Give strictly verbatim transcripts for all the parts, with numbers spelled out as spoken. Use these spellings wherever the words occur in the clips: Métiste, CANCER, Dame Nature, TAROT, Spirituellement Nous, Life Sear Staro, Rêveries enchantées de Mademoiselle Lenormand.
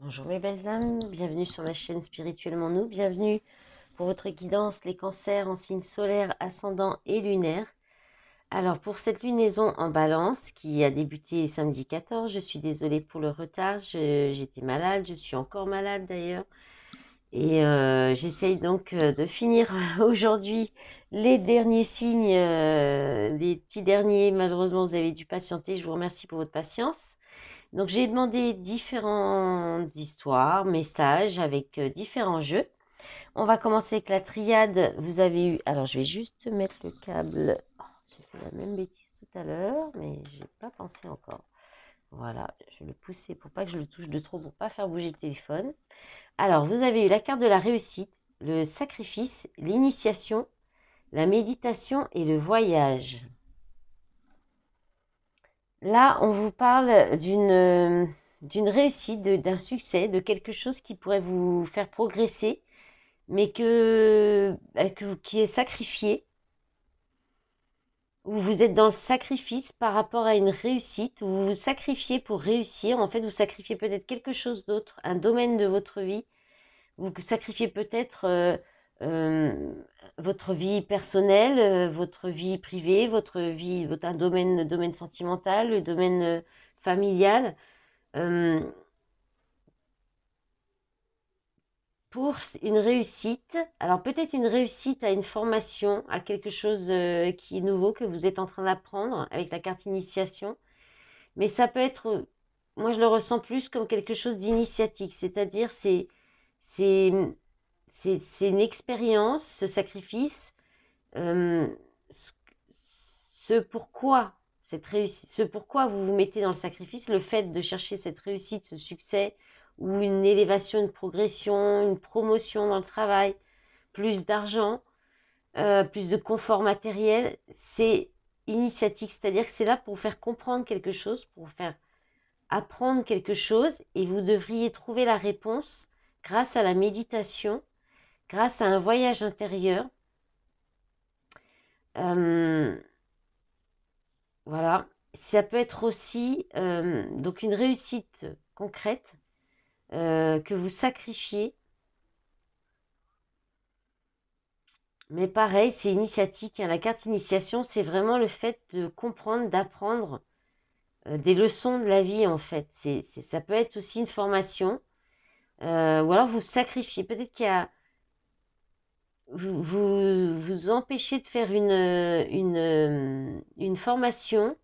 Bonjour mes belles âmes, bienvenue sur ma chaîne Spirituellement Nous, bienvenue pour votre guidance, les cancers en signe solaire, ascendant et lunaire. Alors pour cette lunaison en balance qui a débuté samedi quatorze, je suis désolée pour le retard, j'étais malade, je suis encore malade d'ailleurs. Et euh, j'essaye donc de finir aujourd'hui les derniers signes, euh, les petits derniers, malheureusement vous avez dû patienter, je vous remercie pour votre patience. Donc, j'ai demandé différentes histoires, messages avec euh, différents jeux. On va commencer avec la triade. Vous avez eu... Alors, je vais juste mettre le câble. Oh, j'ai fait la même bêtise tout à l'heure, mais je n'ai pas pensé encore. Voilà, je vais le pousser pour pas que je le touche de trop, pour pas faire bouger le téléphone. Alors, vous avez eu la carte de la réussite, le sacrifice, l'initiation, la méditation et le voyage. Là, on vous parle d'une d'une réussite, d'un succès, de quelque chose qui pourrait vous faire progresser, mais que, que, qui est sacrifié, où vous êtes dans le sacrifice par rapport à une réussite, où vous vous sacrifiez pour réussir. En fait, vous sacrifiez peut-être quelque chose d'autre, un domaine de votre vie. Vous sacrifiez peut-être euh, euh, votre vie personnelle, votre vie privée, votre vie, votre un domaine, domaine sentimental, le domaine familial, euh, pour une réussite. Alors peut-être une réussite à une formation, à quelque chose euh, qui est nouveau, que vous êtes en train d'apprendre avec la carte initiation. Mais ça peut être, moi je le ressens plus comme quelque chose d'initiatique, c'est-à-dire c'est... c'est C'est une expérience, ce sacrifice, euh, ce, ce, pourquoi cette réussite, ce pourquoi vous vous mettez dans le sacrifice, le fait de chercher cette réussite, ce succès, ou une élévation, une progression, une promotion dans le travail, plus d'argent, euh, plus de confort matériel, c'est initiatique, c'est-à-dire que c'est là pour vous faire comprendre quelque chose, pour vous faire apprendre quelque chose, et vous devriez trouver la réponse grâce à la méditation, grâce à un voyage intérieur. Euh, voilà, ça peut être aussi euh, donc une réussite concrète euh, que vous sacrifiez. Mais pareil, c'est initiatique. Hein. La carte initiation, c'est vraiment le fait de comprendre, d'apprendre euh, des leçons de la vie en fait. C'est, c'est, ça peut être aussi une formation euh, ou alors vous sacrifiez. Peut-être qu'il y a Vous, vous vous empêchez de faire une, une, une formation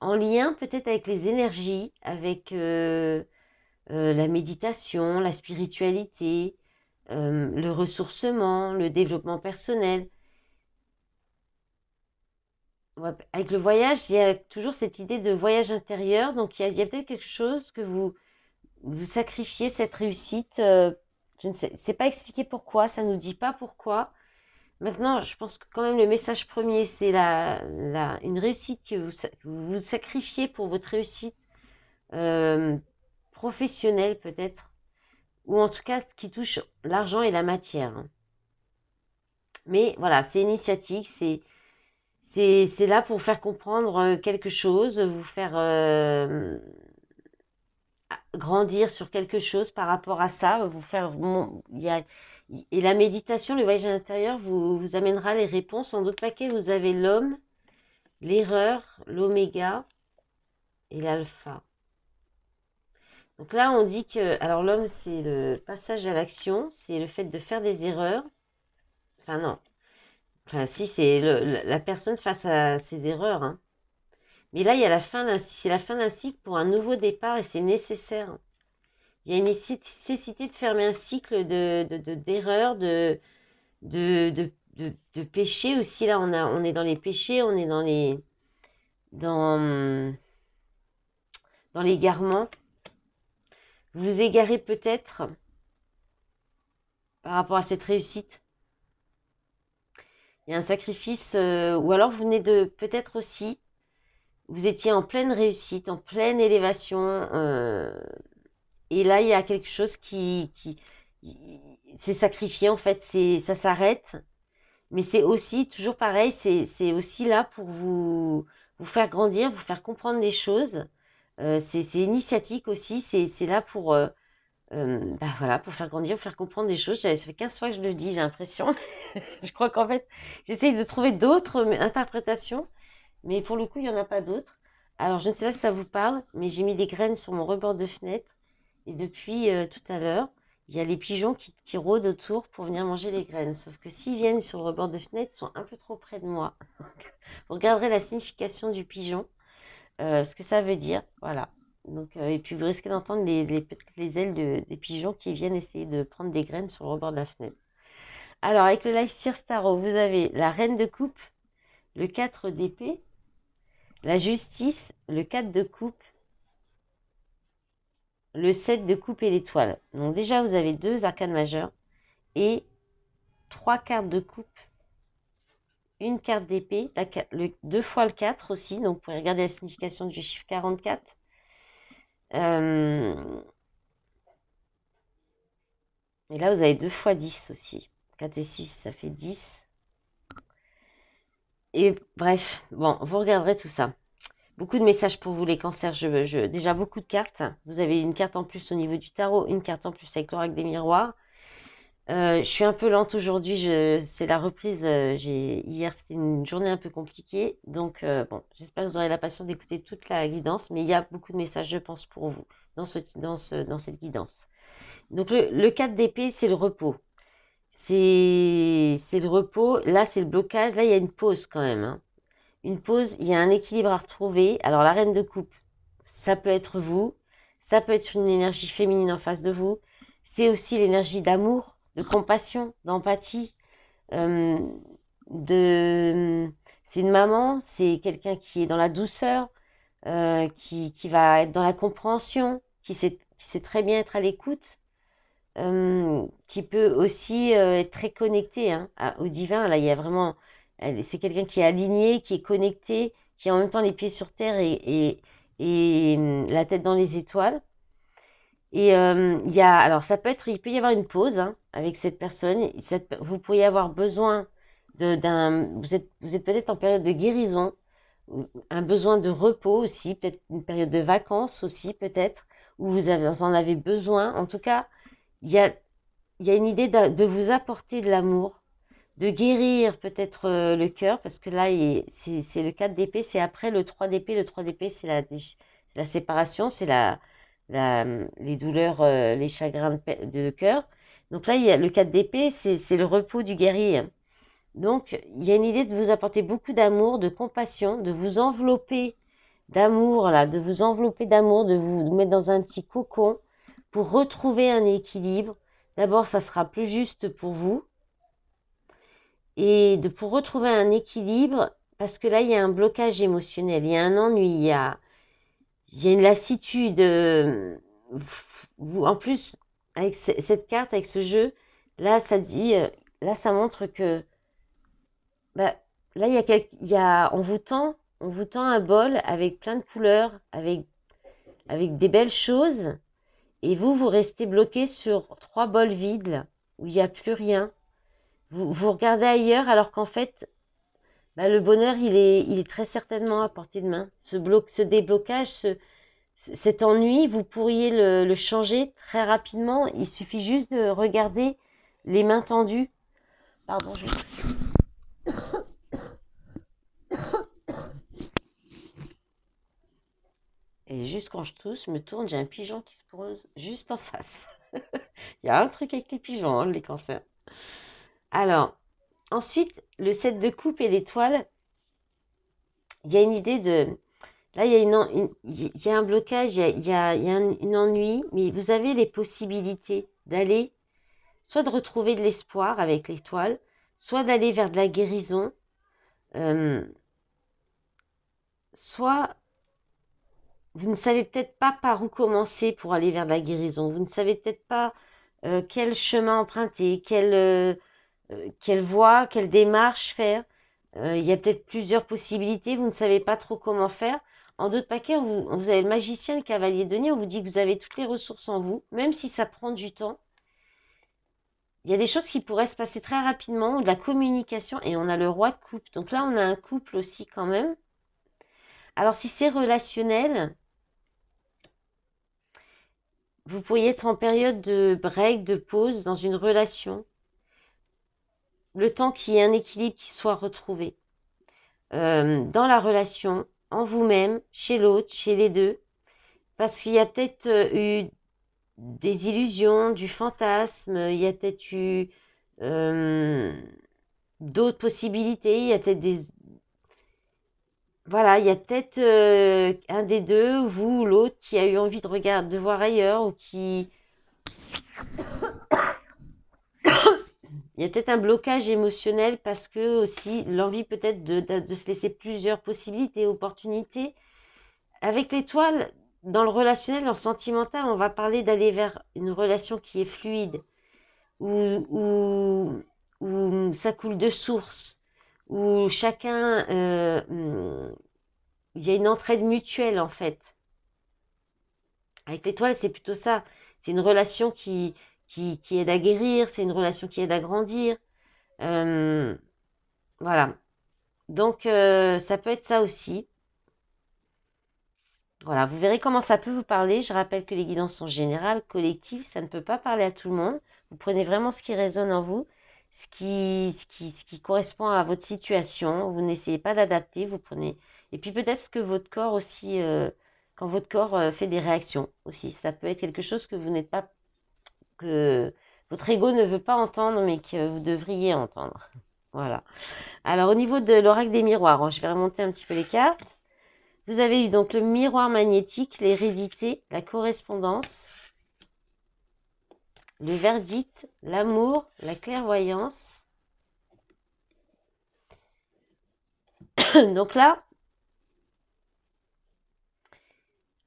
en lien peut-être avec les énergies, avec euh, euh, la méditation, la spiritualité, euh, le ressourcement, le développement personnel. Avec le voyage, il y a toujours cette idée de voyage intérieur, donc il y a, il y a peut-être quelque chose que vous, vous sacrifiez, cette réussite euh, je ne sais, sais pas expliquer pourquoi, ça ne nous dit pas pourquoi. Maintenant, je pense que quand même le message premier, c'est la, la, une réussite que vous, vous sacrifiez pour votre réussite euh, professionnelle peut-être, ou en tout cas ce qui touche l'argent et la matière. Mais voilà, c'est initiatique, c'est c'est là pour faire comprendre quelque chose, vous faire... Euh, grandir sur quelque chose par rapport à ça, vous faire bon, y a, y, et la méditation, le voyage à l'intérieur vous, vous amènera les réponses. En d'autres paquets, vous avez l'homme, l'erreur, l'oméga et l'alpha. Donc là, on dit que, alors l'homme, c'est le passage à l'action, c'est le fait de faire des erreurs. Enfin non, enfin si, c'est la personne face à ses erreurs, hein. Mais là, il y a la fin, c'est la fin d'un cycle pour un nouveau départ et c'est nécessaire. Il y a une nécessité de fermer un cycle de, de, de, d'erreurs, de, de, de, de, de péchés aussi. Là, on, a, on est dans les péchés, on est dans les dans, dans l'égarement. Vous vous égarez peut-être par rapport à cette réussite. Il y a un sacrifice, euh, ou alors vous venez de peut-être aussi vous étiez en pleine réussite, en pleine élévation. Euh, et là, il y a quelque chose qui, qui, qui s'est sacrifié, en fait. Ça s'arrête. Mais c'est aussi, toujours pareil, c'est aussi là pour vous, vous faire grandir, vous faire comprendre des choses. Euh, c'est initiatique aussi. C'est là pour euh, Euh, bah voilà, pour faire grandir, pour faire comprendre des choses. Ça fait quinze fois que je le dis, j'ai l'impression. Je crois qu'en fait, j'essaye de trouver d'autres interprétations, mais pour le coup, il n'y en a pas d'autres. Alors, je ne sais pas si ça vous parle, mais j'ai mis des graines sur mon rebord de fenêtre. Et depuis euh, tout à l'heure, il y a les pigeons qui, qui rôdent autour pour venir manger les graines. Sauf que s'ils viennent sur le rebord de fenêtre, ils sont un peu trop près de moi. Vous regarderez la signification du pigeon, euh, ce que ça veut dire. Voilà. Donc, euh, et puis, vous risquez d'entendre les, les, les ailes de, des pigeons qui viennent essayer de prendre des graines sur le rebord de la fenêtre. Alors, avec le Life Sear Staro, vous avez la reine de coupe, le quatre d'épée, la justice, le quatre de coupe, le sept de coupe et l'étoile. Donc déjà, vous avez deux arcanes majeures et trois cartes de coupe, une carte d'épée, deux fois le quatre aussi. Donc, vous pouvez regarder la signification du chiffre quarante-quatre. Euh... Et là, vous avez deux fois dix aussi. quatre et six, ça fait dix. Et bref, bon, vous regarderez tout ça. Beaucoup de messages pour vous, les cancers. Je, je, déjà, beaucoup de cartes. Vous avez une carte en plus au niveau du tarot, une carte en plus avec l'oracle des miroirs. Euh, je suis un peu lente aujourd'hui. C'est la reprise. Euh, hier, c'était une journée un peu compliquée. Donc, euh, bon, j'espère que vous aurez la patience d'écouter toute la guidance. Mais il y a beaucoup de messages, je pense, pour vous dans, ce, dans, ce, dans cette guidance. Donc, le, le quatre d'épée, c'est le repos. C'est le repos. Là, c'est le blocage. Là, il y a une pause quand même, hein. Une pause, il y a un équilibre à retrouver. Alors, la reine de coupe, ça peut être vous. Ça peut être une énergie féminine en face de vous. C'est aussi l'énergie d'amour, de compassion, d'empathie. Euh, de... C'est une maman, c'est quelqu'un qui est dans la douceur, euh, qui, qui va être dans la compréhension, qui sait, qui sait très bien être à l'écoute, euh, qui peut aussi euh, être très connecté, hein, à, au divin. Là, il y a vraiment... C'est quelqu'un qui est aligné, qui est connecté, qui a en même temps les pieds sur terre et, et, et la tête dans les étoiles. Et euh, il y a, alors ça peut être, il peut y avoir une pause, hein, avec cette personne. Cette, vous pourriez avoir besoin d'un, vous êtes, vous êtes peut-être en période de guérison, un besoin de repos aussi, peut-être une période de vacances aussi peut-être, où vous, avez, vous en avez besoin. En tout cas, il y a, il y a une idée de, de vous apporter de l'amour, de guérir peut-être euh, le cœur, parce que là, c'est le quatre d'épée, c'est après le trois d'épée. Le trois d'épée, c'est la, la séparation, c'est la, la, les douleurs, euh, les chagrins de, de cœur. Donc là, il y a, le quatre d'épée, c'est le repos du guerrier. Donc, il y a une idée de vous apporter beaucoup d'amour, de compassion, de vous envelopper d'amour, là, de vous envelopper d'amour, de vous mettre dans un petit cocon pour retrouver un équilibre. D'abord, ça sera plus juste pour vous, et de, pour retrouver un équilibre, parce que là, il y a un blocage émotionnel, il y a un ennui, il y a, il y a une lassitude. Euh, vous, en plus, avec cette carte, avec ce jeu, là, ça dit, là, ça montre que, bah, là, il y a quelques, il y a, on vous tend, on vous tend un bol avec plein de couleurs, avec, avec des belles choses, et vous, vous restez bloqué sur trois bols vides, là, où il n'y a plus rien. Vous, vous regardez ailleurs alors qu'en fait, bah, le bonheur, il est, il est très certainement à portée de main. Ce, bloc, ce déblocage, ce, cet ennui, vous pourriez le, le changer très rapidement. Il suffit juste de regarder les mains tendues. Pardon, je vais... Et juste quand je tousse, je me tourne, j'ai un pigeon qui se pose juste en face. Il y a un truc avec les pigeons, hein, les cancers. Alors, ensuite, le sept de coupe et l'étoile, il y a une idée de... Là, il y a, une, une, il y a un blocage, il y a, il y a, il y a un une ennui, mais vous avez les possibilités d'aller, soit de retrouver de l'espoir avec l'étoile, soit d'aller vers de la guérison, euh, soit vous ne savez peut-être pas par où commencer pour aller vers de la guérison, vous ne savez peut-être pas euh, quel chemin emprunter, quel... Euh, Euh, quelle voie, quelle démarche faire. Euh, il y a peut-être plusieurs possibilités, vous ne savez pas trop comment faire. En d'autres paquets, vous, vous avez le magicien, le cavalier de nez, on vous dit que vous avez toutes les ressources en vous, même si ça prend du temps. Il y a des choses qui pourraient se passer très rapidement, ou de la communication, et on a le roi de coupe. Donc là, on a un couple aussi quand même. Alors, si c'est relationnel, Vous pourriez être en période de break, de pause dans une relation. Le temps qu'il y ait un équilibre qui soit retrouvé. Euh, dans la relation, en vous-même, chez l'autre, chez les deux. Parce qu'il y a peut-être eu des illusions, du fantasme, il y a peut-être eu euh, d'autres possibilités, il y a peut-être des... Voilà, il y a peut-être euh, un des deux, vous ou l'autre, qui a eu envie de regarder, de voir ailleurs, ou qui... Il y a peut-être un blocage émotionnel parce que aussi l'envie peut-être de, de, de se laisser plusieurs possibilités, opportunités. Avec l'étoile, dans le relationnel, dans le sentimental, on va parler d'aller vers une relation qui est fluide, où, où, où ça coule de source, où chacun, euh, il y a une entraide mutuelle en fait. Avec l'étoile, c'est plutôt ça. C'est une relation qui... Qui, qui aide à guérir, c'est une relation qui aide à grandir. Euh, voilà. Donc, euh, ça peut être ça aussi. Voilà, vous verrez comment ça peut vous parler. Je rappelle que les guidances sont générales, collectives, ça ne peut pas parler à tout le monde. Vous prenez vraiment ce qui résonne en vous, ce qui, ce qui, ce qui correspond à votre situation. Vous n'essayez pas d'adapter, vous prenez... Et puis peut-être ce que votre corps aussi... Euh, quand votre corps euh, fait des réactions aussi, ça peut être quelque chose que vous n'êtes pas... que votre ego ne veut pas entendre, mais que vous devriez entendre. Voilà. Alors, au niveau de l'oracle des miroirs, hein, je vais remonter un petit peu les cartes. Vous avez eu donc le miroir magnétique, l'hérédité, la correspondance, le verdict, l'amour, la clairvoyance. Donc là,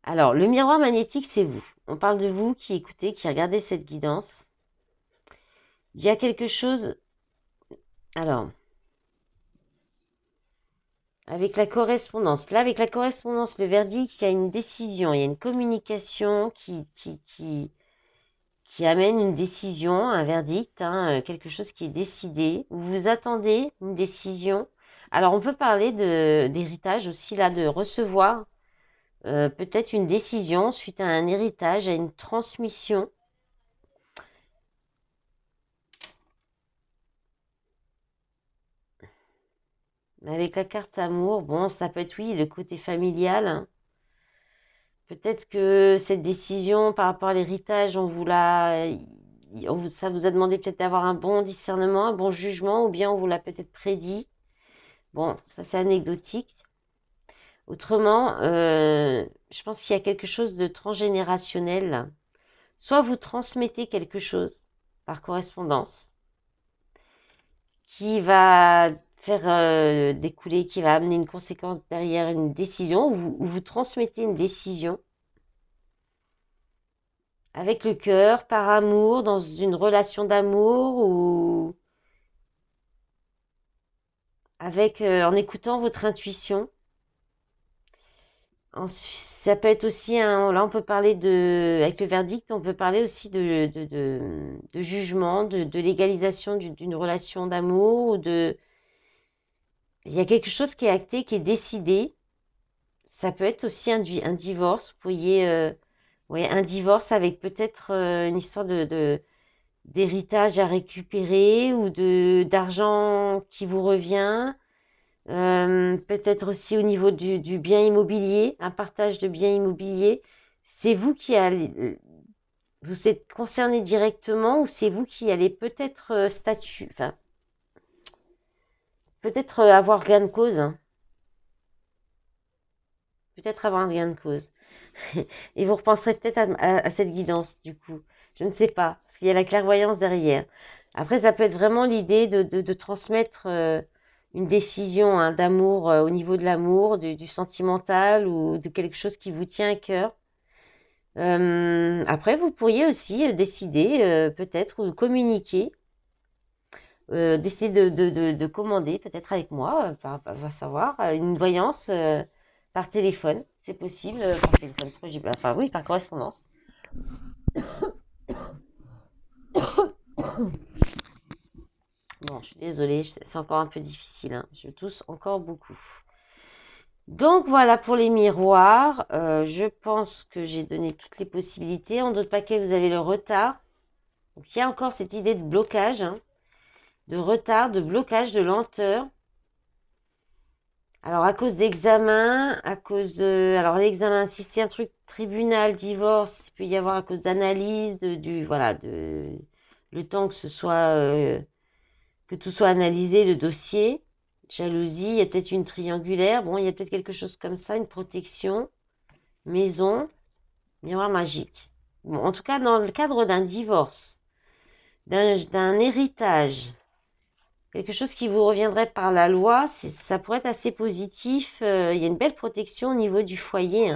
alors, le miroir magnétique, c'est vous. On parle de vous qui écoutez, qui regardez cette guidance. Il y a quelque chose... Alors, avec la correspondance. Là, avec la correspondance, le verdict, il y a une décision, il y a une communication qui, qui, qui, qui amène une décision, un verdict, hein, quelque chose qui est décidé. Vous attendez une décision. Alors, on peut parler d'héritage aussi, là, de recevoir... Euh, peut-être une décision suite à un héritage, à une transmission. Avec la carte amour, bon, ça peut être, oui, le côté familial. Peut-être que cette décision par rapport à l'héritage, on vous l'a, ça vous a demandé peut-être d'avoir un bon discernement, un bon jugement, ou bien on vous l'a peut-être prédit. Bon, ça c'est anecdotique. Autrement, euh, je pense qu'il y a quelque chose de transgénérationnel. Soit vous transmettez quelque chose par correspondance qui va faire euh, découler, qui va amener une conséquence derrière une décision, ou vous, vous transmettez une décision avec le cœur, par amour, dans une relation d'amour ou avec, euh, en écoutant votre intuition. Ça peut être aussi, un, là on peut parler de, avec le verdict, on peut parler aussi de, de, de, de jugement, de, de légalisation d'une relation d'amour, ou de, il y a quelque chose qui est acté, qui est décidé. Ça peut être aussi un, un divorce, vous pourriez, euh, ouais, un divorce avec peut-être euh, une histoire de, de, d'héritage à récupérer, ou de, d'argent qui vous revient. Euh, peut-être aussi au niveau du, du bien immobilier, un partage de biens immobiliers. C'est vous qui allez, vous êtes concerné directement, ou c'est vous qui allez peut-être statuer, enfin, peut-être avoir gain de cause. Hein. Peut-être avoir un gain de cause. Et vous repenserez peut-être à, à, à cette guidance, du coup. Je ne sais pas, parce qu'il y a la clairvoyance derrière. Après, ça peut être vraiment l'idée de, de, de transmettre... Euh, une décision hein, d'amour euh, au niveau de l'amour, du, du sentimental ou de quelque chose qui vous tient à cœur. Euh, après, vous pourriez aussi décider euh, peut-être ou communiquer, euh, décider de, de, de, de commander peut-être avec moi, va euh, bah, savoir, une voyance euh, par téléphone, c'est possible, euh, par téléphone, enfin oui, par correspondance. Bon, je suis désolée, c'est encore un peu difficile, hein. Je tousse encore beaucoup. Donc voilà pour les miroirs, euh, je pense que j'ai donné toutes les possibilités. En d'autres paquets, vous avez le retard. Donc il y a encore cette idée de blocage, hein, de retard, de blocage, de lenteur. Alors à cause d'examen, à cause de... Alors l'examen, si c'est un truc tribunal, divorce, il peut y avoir à cause d'analyse, de, du... Voilà, de... Le temps que ce soit... Euh, que tout soit analysé, le dossier. Jalousie, il y a peut-être une triangulaire. Bon, il y a peut-être quelque chose comme ça, une protection. Maison, miroir magique. Bon, en tout cas, dans le cadre d'un divorce, d'un héritage, quelque chose qui vous reviendrait par la loi, ça pourrait être assez positif. Euh, il y a une belle protection au niveau du foyer.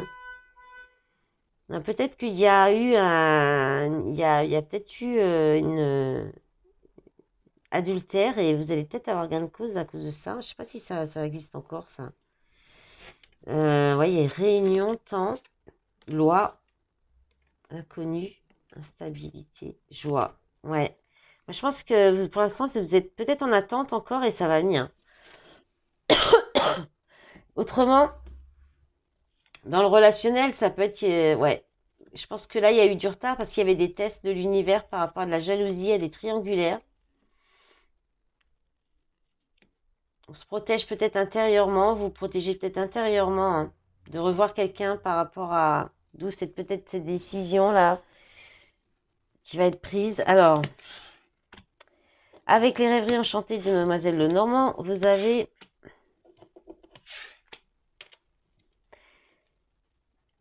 Hein. Peut-être qu'il y a eu un... Il y a, il y a peut-être eu euh, une... adultère et vous allez peut-être avoir gain de cause à cause de ça. Je ne sais pas si ça, ça existe encore, ça. Euh, voyez, réunion, temps, loi, inconnu, instabilité, joie. Ouais. Moi, je pense que vous, pour l'instant, vous êtes peut-être en attente encore et ça va venir. Autrement, dans le relationnel, ça peut être... Euh, ouais. Je pense que là, il y a eu du retard parce qu'il y avait des tests de l'univers par rapport à de la jalousie à des triangulaires. On se protège peut-être intérieurement, vous, vous protégez peut-être intérieurement hein, de revoir quelqu'un par rapport à d'où c'est peut-être cette décision-là qui va être prise. Alors, avec les rêveries enchantées de Mademoiselle Lenormand, vous avez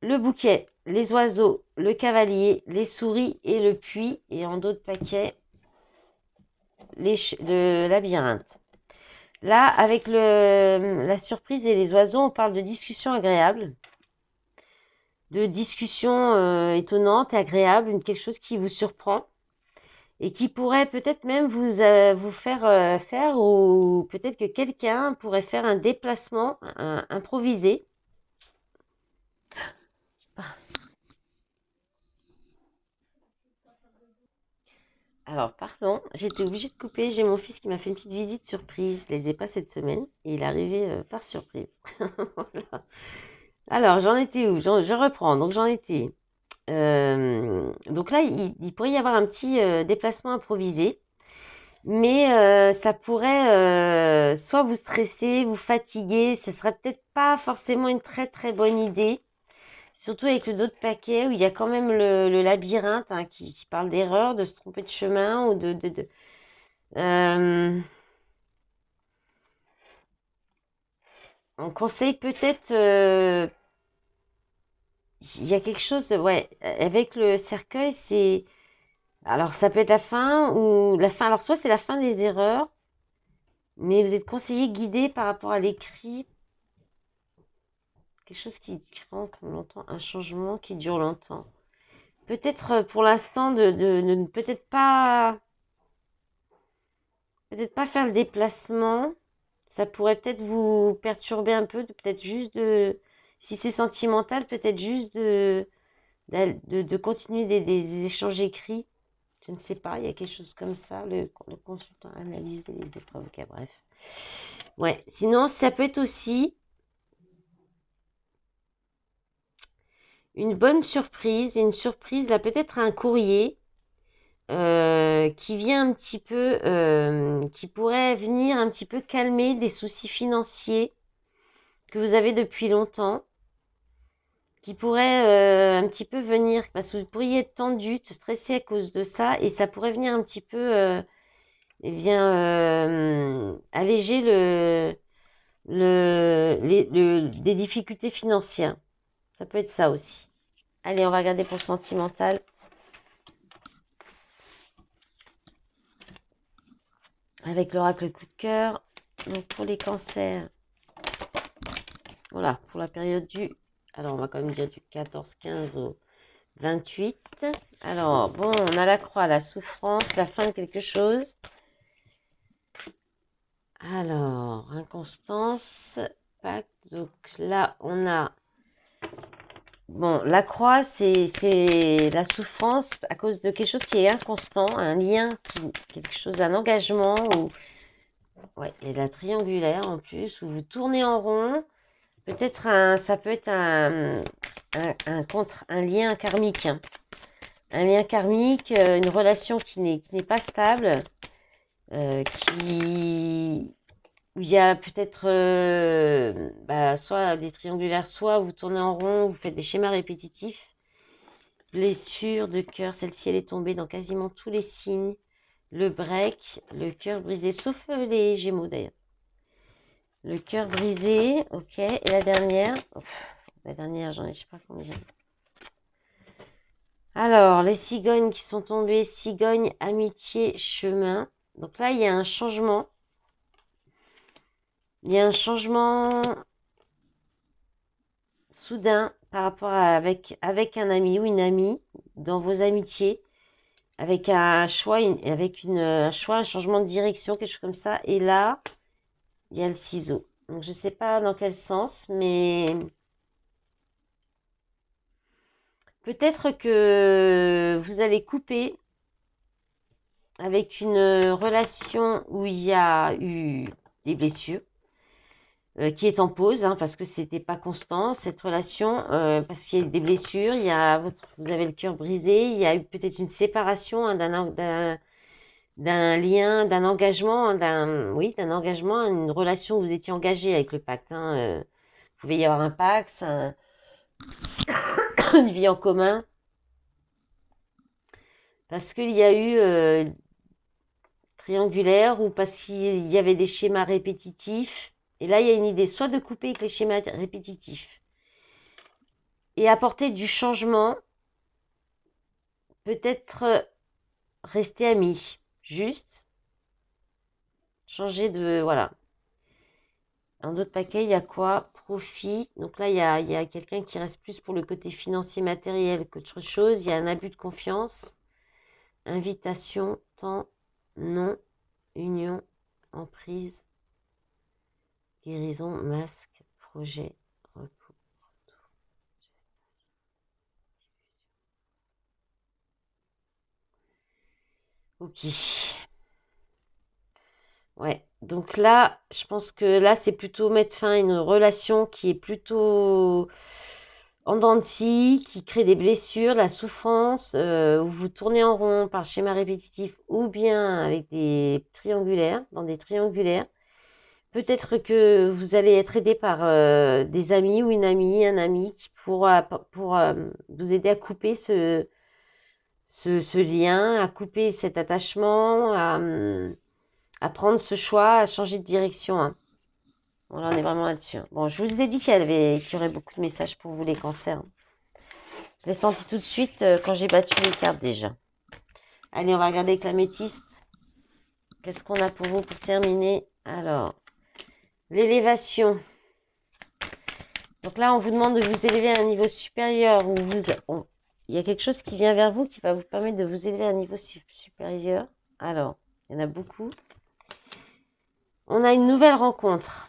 le bouquet, les oiseaux, le cavalier, les souris et le puits, et en d'autres paquets, les le labyrinthe. Là, avec le, la surprise et les oiseaux, on parle de discussion agréable, de discussion euh, étonnante et agréable, quelque chose qui vous surprend et qui pourrait peut-être même vous, euh, vous faire euh, faire, ou peut-être que quelqu'un pourrait faire un déplacement un, improvisé. Alors, pardon, j'étais obligée de couper. J'ai mon fils qui m'a fait une petite visite surprise. Je ne les ai pas cette semaine et il est arrivé euh, par surprise. Voilà. Alors, j'en étais où? Je reprends. Donc, j'en étais. Euh, donc là, il, il pourrait y avoir un petit euh, déplacement improvisé. Mais euh, ça pourrait euh, soit vous stresser, vous fatiguer. Ce ne serait peut-être pas forcément une très, très bonne idée. Surtout avec le dos de paquet où il y a quand même le, le labyrinthe hein, qui, qui parle d'erreur, de se tromper de chemin ou de... de, de... Euh... On conseille peut-être... Euh... Il y a quelque chose... De... Ouais, avec le cercueil, c'est... Alors, ça peut être la fin ou... la fin. Alors, soit c'est la fin des erreurs, mais vous êtes conseillé, guidé par rapport à l'écrit. Quelque chose qui prend longtemps, un changement qui dure longtemps. Peut-être pour l'instant de ne peut-être pas peut-être pas faire le déplacement. Ça pourrait peut-être vous perturber un peu, peut-être juste de, si c'est sentimental, peut-être juste de, de, de, de continuer des, des échanges écrits. Je ne sais pas, il y a quelque chose comme ça. Le, le consultant analyse les épreuves. Okay, bref. Ouais. Sinon, ça peut être aussi une bonne surprise, une surprise, là peut-être un courrier euh, qui vient un petit peu, euh, qui pourrait venir un petit peu calmer des soucis financiers que vous avez depuis longtemps, qui pourrait euh, un petit peu venir, parce que vous pourriez être tendu, stressé à cause de ça, et ça pourrait venir un petit peu, euh, eh bien, euh, alléger le, le, les, le, des difficultés financières. Ça peut être ça aussi. Allez, on va regarder pour sentimental. Avec l'oracle coup de cœur. Donc, pour les cancers. Voilà, pour la période du... Alors, on va quand même dire du quatorze quinze au vingt-huit. Alors, bon, on a la croix, la souffrance, la fin de quelque chose. Alors, inconstance, pacte. Donc là, on a... Bon, la croix, c'est la souffrance à cause de quelque chose qui est inconstant, un lien, qui, quelque chose, un engagement. Ou... Ouais, et la triangulaire en plus, où vous tournez en rond, peut-être un, ça peut être un, un, un, contre, un lien karmique. Hein. Un lien karmique, une relation qui n'est pas stable, euh, qui, où il y a peut-être euh, bah, soit des triangulaires, soit vous tournez en rond, vous faites des schémas répétitifs. Blessure de cœur, celle-ci elle est tombée dans quasiment tous les signes. Le break, le cœur brisé, sauf les Gémeaux d'ailleurs. Le cœur brisé, ok. Et la dernière, oh, la dernière, j'en ai je sais pas combien. Alors, les cigognes qui sont tombées, cigogne, amitié, chemin. Donc là, il y a un changement. Il y a un changement soudain par rapport à avec, avec un ami ou une amie dans vos amitiés. Avec un choix, une, avec une, un choix, un changement de direction, quelque chose comme ça. Et là, il y a le ciseau. Donc, je ne sais pas dans quel sens, mais... peut-être que vous allez couper avec une relation où il y a eu des blessures, euh, qui est en pause, hein, parce que ce n'était pas constant, cette relation, euh, parce qu'il y a eu des blessures, il y a votre, vous avez le cœur brisé, il y a eu peut-être une séparation hein, d'un d'un lien, d'un engagement, d'un oui, d'un engagement, une relation où vous étiez engagé avec le pacte. Hein, euh, vous pouvez y avoir un pacte, un... une vie en commun, parce qu'il y a eu euh, triangulaire ou parce qu'il y avait des schémas répétitifs. Et là, il y a une idée soit de couper avec les schémas répétitifs et apporter du changement, peut-être rester amis, juste changer de... Voilà. Un autre paquet, il y a quoi ? Profit. Donc là, il y a, il y a quelqu'un qui reste plus pour le côté financier matériel qu'autre chose. Il y a un abus de confiance. Invitation, temps, non, union, emprise, guérison, masque, projet, repos. Ok. Ouais. Donc là, je pense que là, c'est plutôt mettre fin à une relation qui est plutôt en dents de scie, qui crée des blessures, la souffrance, euh, où vous tournez en rond par schéma répétitif ou bien avec des triangulaires, dans des triangulaires. Peut-être que vous allez être aidé par euh, des amis ou une amie, un ami qui pourra pour, euh, vous aider à couper ce, ce, ce lien, à couper cet attachement, à... Euh, à prendre ce choix, à changer de direction. Hein. Bon, là, on est vraiment là-dessus. Hein. Bon, je vous ai dit qu'il y avait, qu'il y aurait beaucoup de messages pour vous, les cancers. Hein. Je l'ai senti tout de suite euh, quand j'ai battu les cartes, déjà. Allez, on va regarder avec la métiste. Qu'est-ce qu'on a pour vous pour terminer? Alors, l'élévation. Donc là, on vous demande de vous élever à un niveau supérieur. Où vous, on, il y a quelque chose qui vient vers vous qui va vous permettre de vous élever à un niveau supérieur. Alors, il y en a beaucoup. On a une nouvelle rencontre.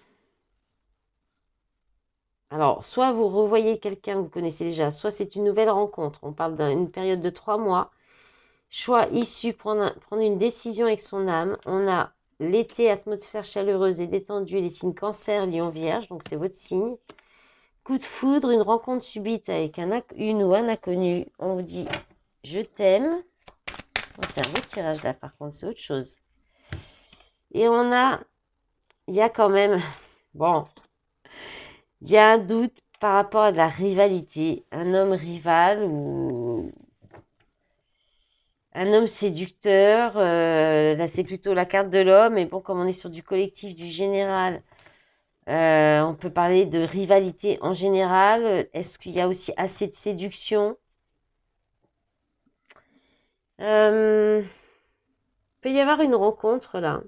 Alors, soit vous revoyez quelqu'un que vous connaissez déjà, soit c'est une nouvelle rencontre. On parle d'une période de trois mois. Choix issu, prendre, un, prendre une décision avec son âme. On a l'été, atmosphère chaleureuse et détendue, les signes cancer, lion, vierge, donc c'est votre signe. Coup de foudre, une rencontre subite avec un, une ou un inconnu. On vous dit « je t'aime ». C'est un beau tirage là, par contre, c'est autre chose. Et on a... il y a quand même, bon, il y a un doute par rapport à de la rivalité. Un homme rival ou un homme séducteur, euh, là c'est plutôt la carte de l'homme. Mais bon, comme on est sur du collectif, du général, euh, on peut parler de rivalité en général. Est-ce qu'il y a aussi assez de séduction? euh, Il peut y avoir une rencontre là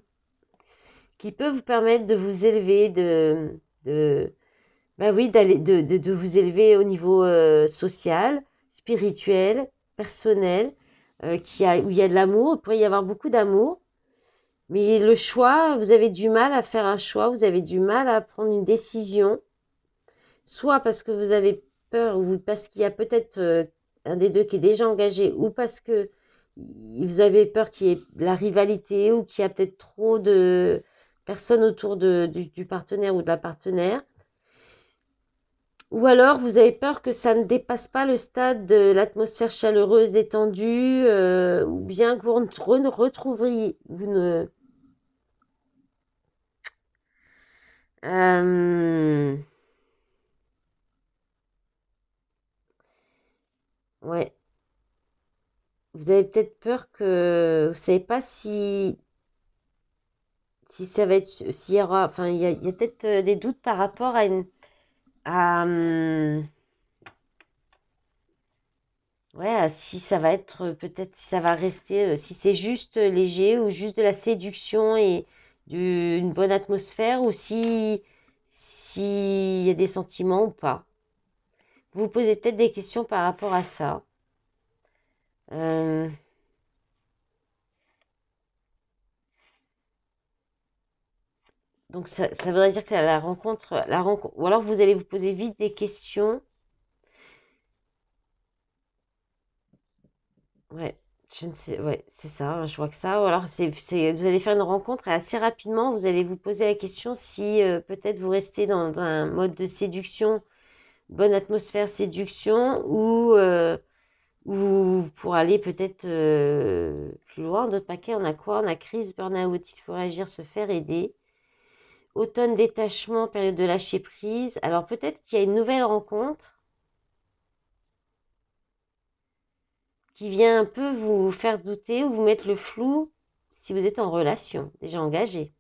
qui peut vous permettre de vous élever, de, de, bah oui, d'aller, de, de, de vous élever au niveau euh, social, spirituel, personnel, euh, qui a, où il y a de l'amour. Il pourrait y avoir beaucoup d'amour, mais le choix, vous avez du mal à faire un choix, vous avez du mal à prendre une décision, soit parce que vous avez peur, ou parce qu'il y a peut-être euh, un des deux qui est déjà engagé, ou parce que vous avez peur qu'il y ait de la rivalité, ou qu'il y a peut-être trop de... personne autour de, du, du partenaire ou de la partenaire. Ou alors, vous avez peur que ça ne dépasse pas le stade de l'atmosphère chaleureuse, détendue, euh, ou bien que vous ne retrouveriez... Vous ne... Euh... Ouais. Vous avez peut-être peur que... Vous ne savez pas si... Si ça va être... S'il y aura... Enfin, il y a, il y a peut-être des doutes par rapport à une... Euh, ouais, si ça va être, peut-être si ça va rester, euh, si c'est juste euh, léger ou juste de la séduction et du, une bonne atmosphère, ou si s'il y a des sentiments ou pas. Vous vous posez peut-être des questions par rapport à ça. Euh, Donc, ça, ça voudrait dire que la rencontre, la rencontre... Ou alors, vous allez vous poser vite des questions. Ouais, je ne sais... Ouais, c'est ça, hein, je vois que ça. Ou alors, c'est, c'est, vous allez faire une rencontre et assez rapidement, vous allez vous poser la question si euh, peut-être vous restez dans, dans un mode de séduction, bonne atmosphère séduction, ou, euh, ou pour aller peut-être euh, plus loin. D'autres paquets, on a quoi? On a crise, burn-out, il faut réagir, se faire aider. Automne, détachement, période de lâcher prise. Alors, peut-être qu'il y a une nouvelle rencontre qui vient un peu vous faire douter ou vous mettre le flou si vous êtes en relation, déjà engagé.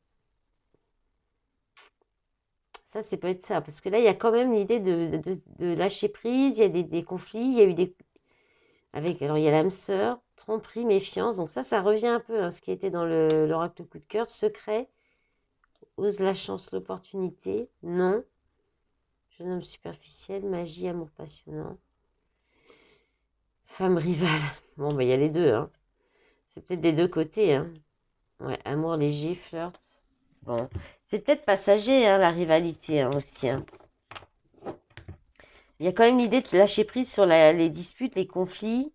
Ça, c'est peut-être ça. Parce que là, il y a quand même l'idée de, de, de lâcher prise. Il y a des, des conflits. Il y a eu des... Avec, alors, il y a l'âme sœur, tromperie, méfiance. Donc, ça, ça revient un peu à hein, ce qui était dans l'oracle coup de cœur, secret. Ose, la chance, l'opportunité, non. Jeune homme superficiel, magie, amour passionnant. Femme rivale. Bon, bah, il y a les deux, hein. C'est peut-être des deux côtés, hein. Ouais, amour léger, flirt. Bon, c'est peut-être passager, hein, la rivalité, hein, aussi, hein. Il y a quand même l'idée de lâcher prise sur la, les disputes, les conflits.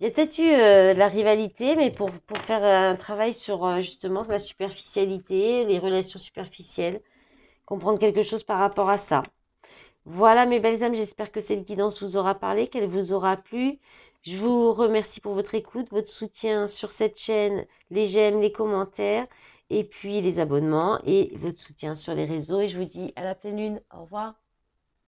Il y a peut-être eu euh, de la rivalité, mais pour, pour faire un travail sur euh, justement la superficialité, les relations superficielles, comprendre quelque chose par rapport à ça. Voilà mes belles âmes, j'espère que cette guidance vous aura parlé, qu'elle vous aura plu. Je vous remercie pour votre écoute, votre soutien sur cette chaîne, les j'aime, les commentaires, et puis les abonnements et votre soutien sur les réseaux. Et je vous dis à la pleine lune, au revoir.